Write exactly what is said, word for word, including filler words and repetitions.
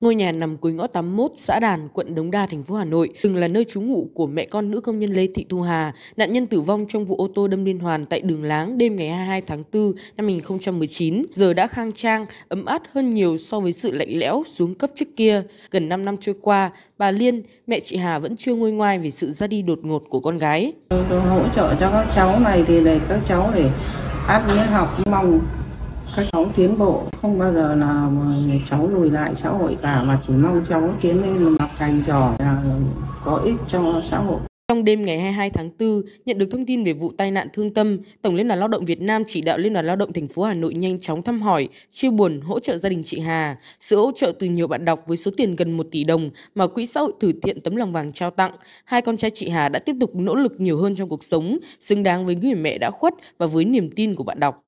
Ngôi nhà nằm cuối ngõ tám mươi mốt, xã Đàn, quận Đống Đa, thành phố Hà Nội, từng là nơi trú ngụ của mẹ con nữ công nhân Lê Thị Thu Hà, nạn nhân tử vong trong vụ ô tô đâm liên hoàn tại Đường Láng đêm ngày hai mươi hai tháng tư năm hai nghìn không trăm mười chín, giờ đã khang trang, ấm áp hơn nhiều so với sự lạnh lẽo, xuống cấp trước kia. Gần năm năm trôi qua, bà Liên, mẹ chị Hà vẫn chưa nguôi ngoai về sự ra đi đột ngột của con gái. Tôi hỗ trợ cho các cháu này thì để các cháu để áp miễn học, mong các cháu tiến bộ, không bao giờ là cháu lùi lại xã hội cả, mà chỉ mong cháu tiến lên học hành giỏi, có ích cho xã hội. Trong đêm ngày hai mươi hai tháng tư, nhận được thông tin về vụ tai nạn thương tâm, Tổng Liên đoàn Lao động Việt Nam chỉ đạo Liên đoàn Lao động Thành phố Hà Nội nhanh chóng thăm hỏi, chia buồn, hỗ trợ gia đình chị Hà. Sự hỗ trợ từ nhiều bạn đọc với số tiền gần một tỷ đồng mà Quỹ xã hội từ thiện Tấm lòng vàng trao tặng, hai con trai chị Hà đã tiếp tục nỗ lực nhiều hơn trong cuộc sống, xứng đáng với người mẹ đã khuất và với niềm tin của bạn đọc.